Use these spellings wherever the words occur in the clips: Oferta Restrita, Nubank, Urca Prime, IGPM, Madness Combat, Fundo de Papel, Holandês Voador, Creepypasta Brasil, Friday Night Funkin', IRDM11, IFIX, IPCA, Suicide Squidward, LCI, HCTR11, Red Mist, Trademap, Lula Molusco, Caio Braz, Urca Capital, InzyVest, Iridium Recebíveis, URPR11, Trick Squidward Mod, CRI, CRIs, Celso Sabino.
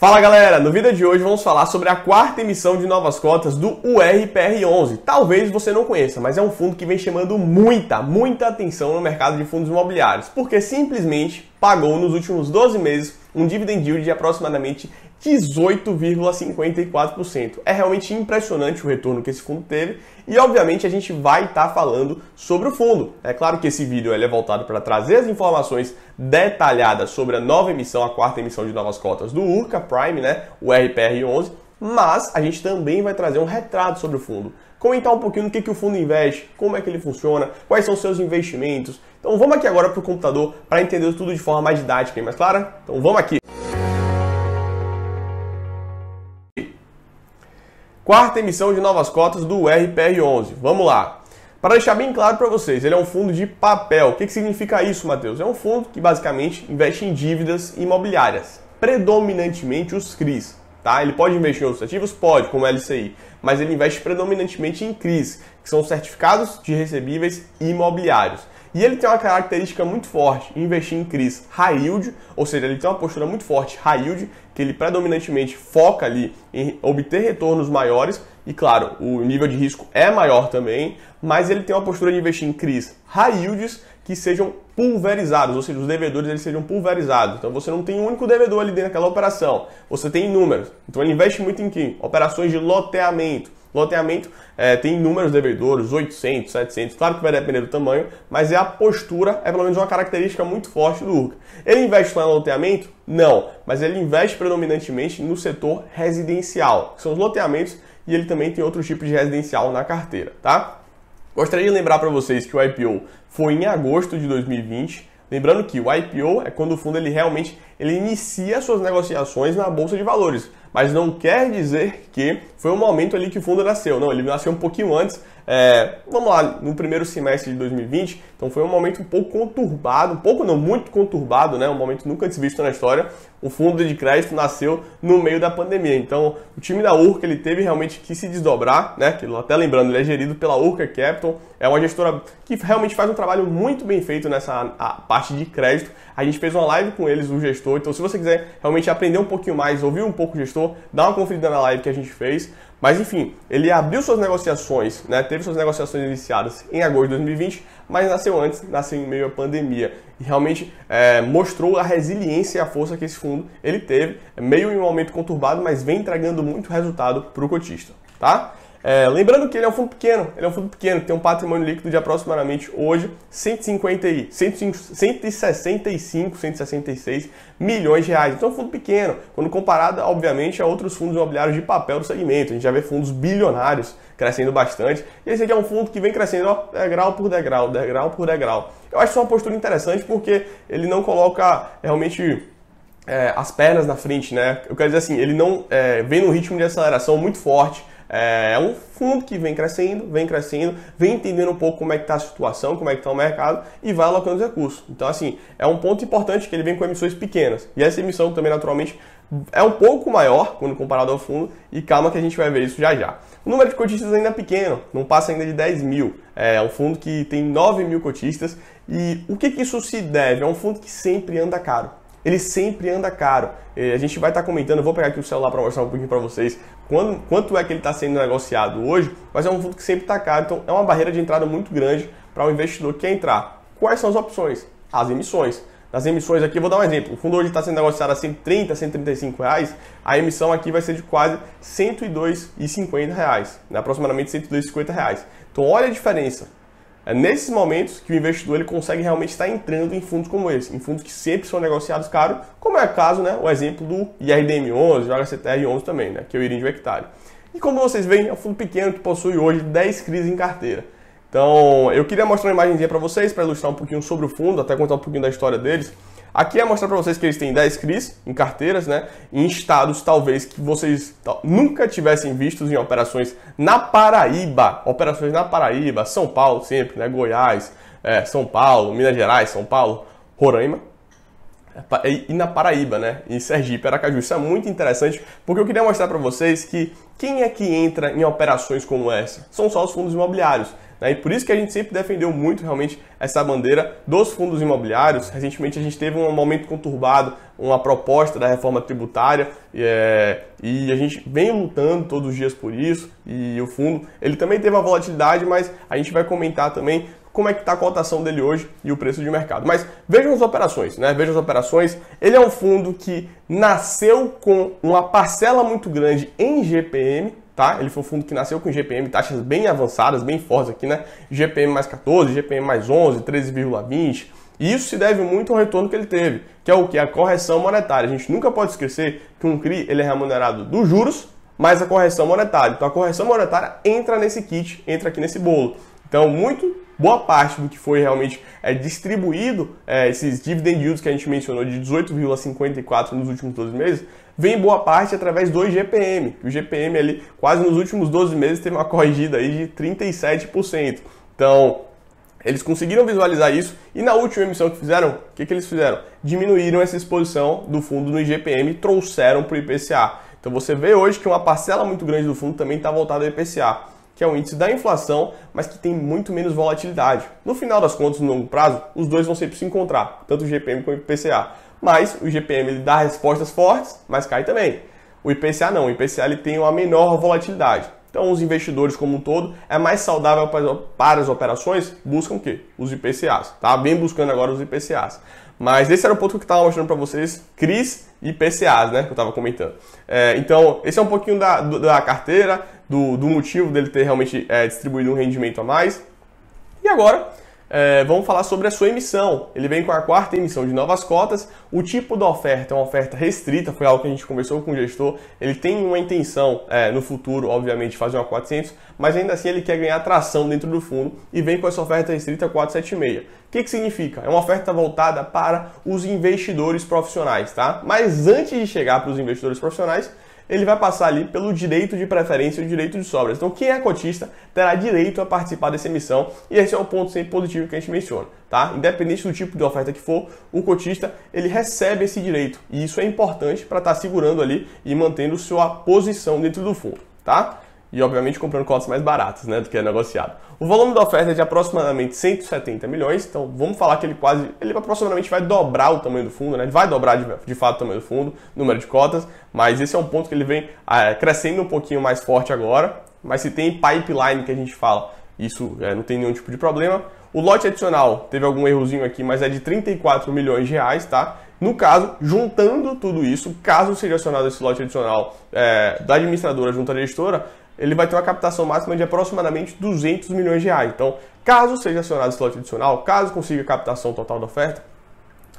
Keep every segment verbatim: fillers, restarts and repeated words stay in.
Fala galera, no vídeo de hoje vamos falar sobre a quarta emissão de novas cotas do U R P R onze. Talvez você não conheça, mas é um fundo que vem chamando muita, muita atenção no mercado de fundos imobiliários, porque simplesmente pagou nos últimos doze meses um dividend yield de aproximadamente dezoito vírgula cinquenta e quatro por cento. É realmente impressionante o retorno que esse fundo teve e, obviamente, a gente vai estar falando sobre o fundo. É claro que esse vídeo ele é voltado para trazer as informações detalhadas sobre a nova emissão, a quarta emissão de novas cotas do Urca Prime, né, o U R P R onze, mas a gente também vai trazer um retrato sobre o fundo. Comentar um pouquinho no que, que o fundo investe, como é que ele funciona, quais são os seus investimentos. Então vamos aqui agora para o computador para entender tudo de forma mais didática e mais clara? Então vamos aqui! Quarta emissão de novas cotas do U R P R onze. Vamos lá. Para deixar bem claro para vocês, ele é um fundo de papel. O que, que significa isso, Matheus? É um fundo que basicamente investe em dívidas imobiliárias, predominantemente os C R Is. Tá? Ele pode investir em outros ativos? Pode, como L C I. Mas ele investe predominantemente em C R Is, que são certificados de recebíveis imobiliários. E ele tem uma característica muito forte, investir em C R Is high yield, ou seja, ele tem uma postura muito forte high yield, que ele predominantemente foca ali em obter retornos maiores, e claro, o nível de risco é maior também, mas ele tem uma postura de investir em C R Is high yields que sejam pulverizados, ou seja, os devedores eles sejam pulverizados. Então você não tem um único devedor ali dentro daquela operação, você tem inúmeros. Então ele investe muito em que? Operações de loteamento. Loteamento é, tem inúmeros devedores, oitocentos, setecentos, claro que vai depender do tamanho, mas é a postura, é pelo menos uma característica muito forte do Urca. Ele investe lá no loteamento? Não, mas ele investe predominantemente no setor residencial, que são os loteamentos, e ele também tem outros tipos de residencial na carteira, tá? Gostaria de lembrar para vocês que o I P O foi em agosto de dois mil e vinte, lembrando que o I P O é quando o fundo ele realmente ele inicia suas negociações na Bolsa de Valores, mas não quer dizer que foi o momento ali que o fundo nasceu. Não, ele nasceu um pouquinho antes, é, vamos lá, no primeiro semestre de dois mil e vinte, então foi um momento um pouco conturbado, um pouco não, muito conturbado, né? Um momento nunca antes visto na história. O fundo de crédito nasceu no meio da pandemia, então o time da Urca ele teve realmente que se desdobrar, né? Que, até lembrando, ele é gerido pela Urca Capital, é uma gestora que realmente faz um trabalho muito bem feito nessa a parte de crédito. A gente fez uma live com eles, o gestor, então se você quiser realmente aprender um pouquinho mais, ouvir um pouco o gestor, dá uma conferida na live que a gente fez. Mas enfim, ele abriu suas negociações, né? Teve suas negociações iniciadas em agosto de dois mil e vinte, mas nasceu antes, nasceu em meio à pandemia. E realmente é, mostrou a resiliência e a força que esse fundo ele teve, meio em um momento conturbado, mas vem entregando muito resultado para o cotista, tá? É, lembrando que ele é um fundo pequeno, ele é um fundo pequeno, tem um patrimônio líquido de aproximadamente hoje cento e sessenta e cinco, cento e sessenta e seis milhões de reais. Então é um fundo pequeno, quando comparado, obviamente, a outros fundos imobiliários de papel do segmento. A gente já vê fundos bilionários crescendo bastante. E esse aqui é um fundo que vem crescendo, ó, degrau por degrau, degrau por degrau. Eu acho isso uma postura interessante porque ele não coloca realmente... É, as pernas na frente, né? Eu quero dizer assim, ele não é, vem num ritmo de aceleração muito forte. É um fundo que vem crescendo, vem crescendo, vem entendendo um pouco como é que está a situação, como é que está o mercado e vai alocando os recursos. Então, assim, é um ponto importante que ele vem com emissões pequenas. E essa emissão também, naturalmente, é um pouco maior quando comparado ao fundo, e calma que a gente vai ver isso já já. O número de cotistas ainda é pequeno, não passa ainda de dez mil. É um fundo que tem nove mil cotistas. E o que, que isso se deve? É um fundo que sempre anda caro. Ele sempre anda caro. A gente vai estar comentando, eu vou pegar aqui o celular para mostrar um pouquinho para vocês quando, quanto é que ele está sendo negociado hoje, mas é um fundo que sempre está caro, então é uma barreira de entrada muito grande para o investidor que quer entrar. Quais são as opções? As emissões. Nas emissões aqui, eu vou dar um exemplo, o fundo hoje está sendo negociado a cento e trinta, cento e trinta e cinco reais, a emissão aqui vai ser de quase cento e dois reais e cinquenta centavos, né? Aproximadamente cento e dois reais e cinquenta centavos. Então olha a diferença. É nesses momentos que o investidor ele consegue realmente estar entrando em fundos como esse, em fundos que sempre são negociados caro, como é o caso, né, o exemplo do I R D M onze, o H C T R onze também, né, que é o Iridium Recebíveis. E como vocês veem, é um fundo pequeno que possui hoje dez C R Is em carteira. Então, eu queria mostrar uma imagenzinha para vocês, para ilustrar um pouquinho sobre o fundo, até contar um pouquinho da história deles. Aqui é mostrar para vocês que eles têm dez C R Is em carteiras, né, em estados talvez que vocês nunca tivessem visto em operações na Paraíba, operações na Paraíba, São Paulo sempre, né, Goiás, é, São Paulo, Minas Gerais, São Paulo, Roraima. e na Paraíba, né? Em Sergipe, Aracaju. Isso é muito interessante, porque eu queria mostrar para vocês que quem é que entra em operações como essa? São só os fundos imobiliários. E por isso que a gente sempre defendeu muito realmente essa bandeira dos fundos imobiliários. Recentemente a gente teve um momento conturbado, uma proposta da reforma tributária, e, é, e a gente vem lutando todos os dias por isso, e o fundo ele também teve uma volatilidade, mas a gente vai comentar também como é que está a cotação dele hoje e o preço de mercado. Mas vejam as operações, né? Vejam as operações. Ele é um fundo que nasceu com uma parcela muito grande em I G P M, tá? Ele foi um fundo que nasceu com I G P M, taxas bem avançadas, bem fortes aqui, né? I G P M mais quatorze, I G P M mais onze, treze vírgula vinte. E isso se deve muito ao retorno que ele teve, que é o que? A correção monetária. A gente nunca pode esquecer que um C R I ele é remunerado dos juros, mas a correção monetária. Então a correção monetária entra nesse kit, entra aqui nesse bolo. Então, muito boa parte do que foi realmente é, distribuído, é, esses dividend yields que a gente mencionou de dezoito vírgula cinquenta e quatro nos últimos doze meses, vem boa parte através do I G P M. O I G P M, ali, quase nos últimos doze meses, teve uma corrigida aí de trinta e sete por cento. Então, eles conseguiram visualizar isso e na última emissão que fizeram, o que, que eles fizeram? Diminuíram essa exposição do fundo no I G P M e trouxeram para o I P C A. Então, você vê hoje que uma parcela muito grande do fundo também está voltada ao I P C A, que é um índice da inflação, mas que tem muito menos volatilidade. No final das contas, no longo prazo, os dois vão sempre se encontrar, tanto o I G P M como o I P C A. Mas o I G P M ele dá respostas fortes, mas cai também. O I P C A não, o I P C A ele tem uma menor volatilidade. Então os investidores como um todo, é mais saudável para as operações, buscam o quê? Os I P C As, tá? Vem buscando agora os I P C As. Mas esse era o ponto que eu estava mostrando para vocês, C R Is e I P C As, né, que eu estava comentando. É, então, esse é um pouquinho da, da carteira, do, do motivo dele ter realmente é, distribuído um rendimento a mais. E agora, é, vamos falar sobre a sua emissão. Ele vem com a quarta emissão de novas cotas. O tipo da oferta é uma oferta restrita, foi algo que a gente conversou com o gestor. Ele tem uma intenção, é, no futuro, obviamente, fazer uma quatrocentos, mas ainda assim ele quer ganhar atração dentro do fundo e vem com essa oferta restrita quatrocentos e setenta e seis. O que, que significa? É uma oferta voltada para os investidores profissionais, tá? Mas antes de chegar para os investidores profissionais, ele vai passar ali pelo direito de preferência e o direito de sobras. Então, quem é cotista terá direito a participar dessa emissão e esse é um ponto sempre positivo que a gente menciona, tá? Independente do tipo de oferta que for, o cotista ele recebe esse direito e isso é importante para estar segurando ali e mantendo sua posição dentro do fundo, tá? E, obviamente, comprando cotas mais baratas, né, do que é negociado. O volume da oferta é de aproximadamente cento e setenta milhões, então vamos falar que ele quase, ele aproximadamente vai dobrar o tamanho do fundo, né, vai dobrar de, de fato o tamanho do fundo, número de cotas, mas esse é um ponto que ele vem é, crescendo um pouquinho mais forte agora, mas se tem pipeline que a gente fala, isso é, não tem nenhum tipo de problema. O lote adicional, teve algum errozinho aqui, mas é de trinta e quatro milhões de reais, tá? No caso, juntando tudo isso, caso seja acionado esse lote adicional é, da administradora junto à gestora, ele vai ter uma captação máxima de aproximadamente duzentos milhões de reais. Então, caso seja acionado esse lote adicional, caso consiga a captação total da oferta,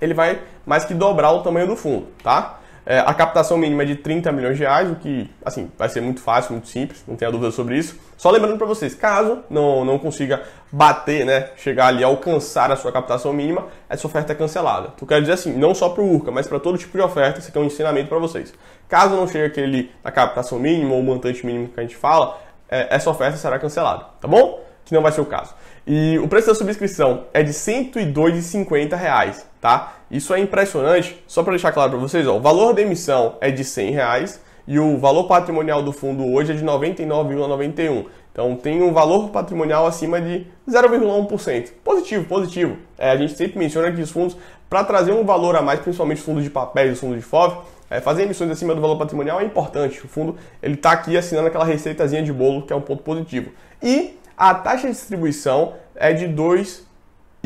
ele vai mais que dobrar o tamanho do fundo, tá? É, a captação mínima é de trinta milhões de reais, o que, assim, vai ser muito fácil, muito simples, não tenha dúvida sobre isso. Só lembrando para vocês, caso não, não consiga bater, né, chegar ali, alcançar a sua captação mínima, essa oferta é cancelada. Eu quero dizer assim, não só para o Urca, mas para todo tipo de oferta, isso aqui é um ensinamento para vocês. Caso não chegue aquele na captação mínima ou montante mínimo que a gente fala, é, essa oferta será cancelada, tá bom? Que não vai ser o caso. E o preço da subscrição é de cento e dois reais e cinquenta centavos, tá? Isso é impressionante. Só para deixar claro para vocês, ó, o valor da emissão é de cem reais e o valor patrimonial do fundo hoje é de noventa e nove vírgula noventa e um. Então tem um valor patrimonial acima de zero vírgula um por cento. Positivo, positivo. É, a gente sempre menciona que os fundos, para trazer um valor a mais, principalmente os fundos de papéis e os fundos de F O V, é, fazer emissões acima do valor patrimonial é importante. O fundo ele está aqui assinando aquela receitazinha de bolo, que é um ponto positivo. E a taxa de distribuição é de dois reais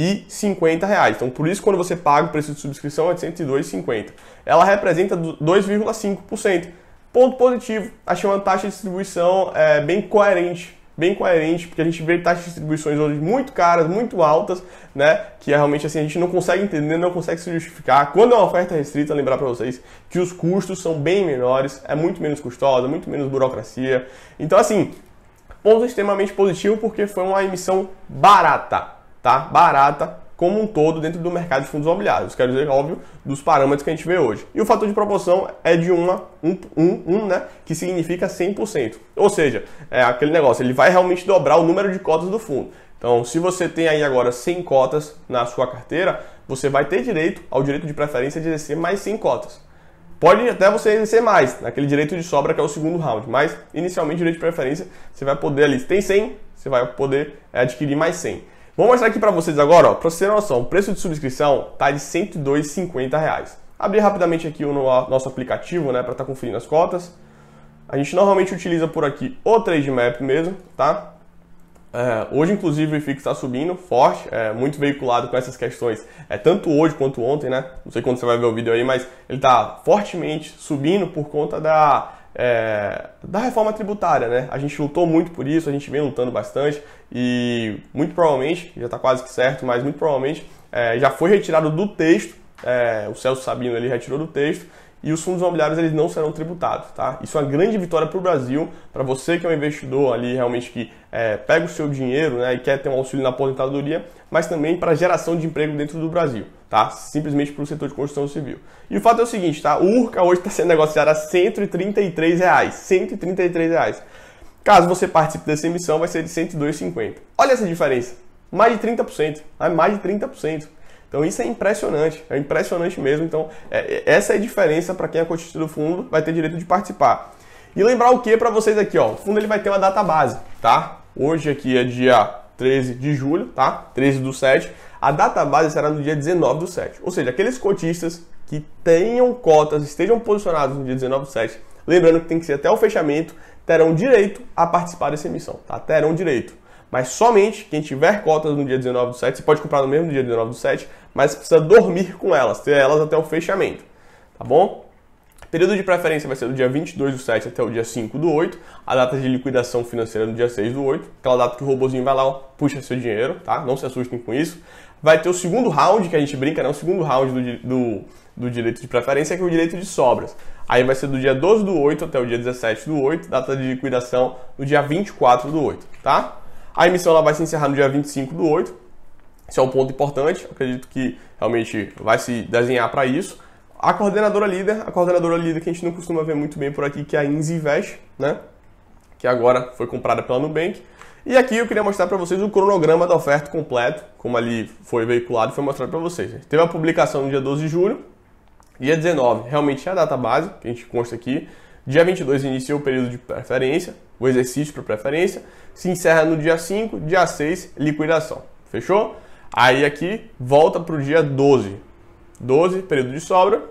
e cinquenta centavos. Então, por isso, quando você paga o preço de subscrição é de cento e dois reais e cinquenta centavos. Ela representa dois vírgula cinco por cento. Ponto positivo, achei uma taxa de distribuição é, bem coerente. Bem coerente, porque a gente vê taxas de distribuições hoje muito caras, muito altas, né? Que é realmente assim, a gente não consegue entender, não consegue se justificar. Quando é uma oferta restrita, lembrar para vocês que os custos são bem menores, é muito menos custosa, muito menos burocracia. Então, assim, ponto extremamente positivo porque foi uma emissão barata, tá? Barata como um todo dentro do mercado de fundos imobiliários. Quero dizer, óbvio, dos parâmetros que a gente vê hoje. E o fator de proporção é de um a um, né? Que significa cem por cento. Ou seja, é aquele negócio, ele vai realmente dobrar o número de cotas do fundo. Então, se você tem aí agora cem cotas na sua carteira, você vai ter direito ao direito de preferência de exercer mais cem cotas. Pode até você exercer mais, naquele direito de sobra que é o segundo round, mas inicialmente direito de preferência, você vai poder ali, se tem cem, você vai poder é, adquirir mais cem. Vou mostrar aqui para vocês agora, para vocês terem noção, o preço de subscrição está de cento e dois reais e cinquenta centavos. Abri rapidamente aqui o nosso aplicativo, né, para estar tá conferindo as cotas. A gente normalmente utiliza por aqui o Trademap mesmo, tá? É, hoje, inclusive, o I F I X está subindo forte, é, muito veiculado com essas questões, é, tanto hoje quanto ontem, né? Não sei quando você vai ver o vídeo aí, mas ele está fortemente subindo por conta da, é, da reforma tributária, né? A gente lutou muito por isso, a gente vem lutando bastante e muito provavelmente, já está quase que certo, mas muito provavelmente é, já foi retirado do texto, é, o Celso Sabino ele retirou do texto, e os fundos imobiliários eles não serão tributados, tá? Isso é uma grande vitória para o Brasil, para você que é um investidor ali realmente que é, pega o seu dinheiro, né, e quer ter um auxílio na aposentadoria, mas também para a geração de emprego dentro do Brasil, tá? Simplesmente para o setor de construção civil. E o fato é o seguinte, tá? O Urca hoje está sendo negociado a cento e trinta e três reais, cento e trinta e três reais. Caso você participe dessa emissão, vai ser de cento e dois reais e cinquenta centavos. Olha essa diferença, mais de trinta por cento, né? Mais de trinta por cento. Então isso é impressionante, é impressionante mesmo. Então é, essa é a diferença para quem é constituído do fundo, vai ter direito de participar. E lembrar o que para vocês aqui, ó, o fundo ele vai ter uma data base, tá? Hoje aqui é dia treze de julho, tá? treze do sete. A data base será no dia dezenove do sete. Ou seja, aqueles cotistas que tenham cotas, estejam posicionados no dia dezenove do sete, lembrando que tem que ser até o fechamento, terão direito a participar dessa emissão, tá? Terão direito. Mas somente quem tiver cotas no dia dezenove do sete, você pode comprar no mesmo dia dezenove do sete, mas precisa dormir com elas, ter elas até o fechamento, tá bom? Período de preferência vai ser do dia vinte e dois do sete até o dia cinco do oito, a data de liquidação financeira no dia seis do oito, aquela data que o robozinho vai lá, ó, puxa seu dinheiro, tá? Não se assustem com isso. Vai ter o segundo round, que a gente brinca, né? O segundo round do, do, do direito de preferência, que é o direito de sobras. Aí vai ser do dia doze do oito até o dia dezessete do oito, data de liquidação no dia vinte e quatro do oito, tá? A emissão ela vai se encerrar no dia vinte e cinco do oito, esse é um ponto importante, eu acredito que realmente vai se desenhar para isso. A coordenadora líder, a coordenadora líder que a gente não costuma ver muito bem por aqui, que é a InzyVest, né? Que agora foi comprada pela Nubank. E aqui eu queria mostrar para vocês o cronograma da oferta completo, como ali foi veiculado e foi mostrado para vocês. Teve a publicação no dia doze de julho, dia dezenove realmente é a data base, que a gente consta aqui. Dia vinte e dois inicia o período de preferência, o exercício para preferência, se encerra no dia cinco, dia seis, liquidação. Fechou? Aí aqui volta para o dia doze, doze, período de sobra,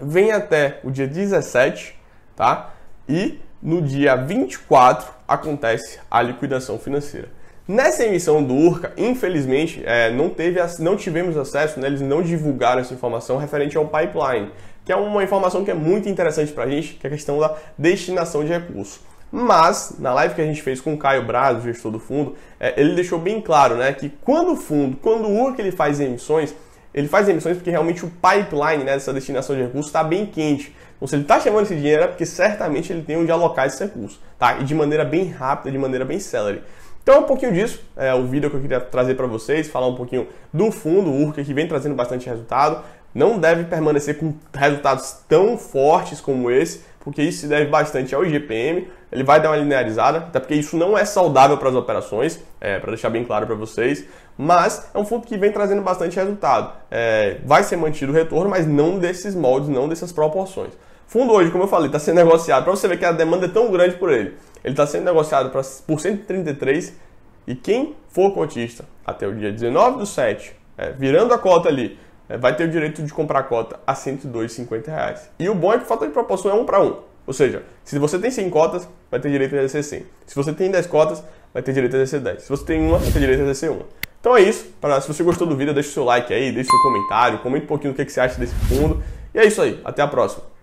vem até o dia dezessete, tá? E no dia vinte e quatro acontece a liquidação financeira. Nessa emissão do Urca, infelizmente, é, não, teve, não tivemos acesso, né? Eles não divulgaram essa informação referente ao pipeline, que é uma informação que é muito interessante para a gente, que é a questão da destinação de recursos. Mas, na live que a gente fez com o Caio Braz, o gestor do fundo, é, ele deixou bem claro, né, que quando o fundo, quando o Urca ele faz emissões, ele faz emissões porque realmente o pipeline, né, dessa destinação de recursos está bem quente. Então, se ele está chamando esse dinheiro é porque certamente ele tem onde alocar esse recurso, tá? E de maneira bem rápida, de maneira bem célere. Então é um pouquinho disso, é o vídeo que eu queria trazer para vocês, falar um pouquinho do fundo, o Urca, que vem trazendo bastante resultado. Não deve permanecer com resultados tão fortes como esse, porque isso se deve bastante ao I G P M, ele vai dar uma linearizada, até porque isso não é saudável para as operações, é, para deixar bem claro para vocês, mas é um fundo que vem trazendo bastante resultado. É, vai ser mantido o retorno, mas não desses moldes, não dessas proporções. Fundo hoje, como eu falei, está sendo negociado, para você ver que a demanda é tão grande por ele, ele está sendo negociado pra, por cento e trinta e três reais, e quem for cotista até o dia dezenove do sete, é, virando a cota ali, vai ter o direito de comprar a cota a cento e dois reais e cinquenta centavos. E o bom é que o fator de proporção é um para um. Ou seja, se você tem cem cotas, vai ter direito a exercer cem. Se você tem dez cotas, vai ter direito a exercer dez. Se você tem uma, vai ter direito a exercer uma. Então é isso. Se você gostou do vídeo, deixa o seu like aí, deixa o seu comentário, comenta um pouquinho o que você acha desse fundo. E é isso aí. Até a próxima.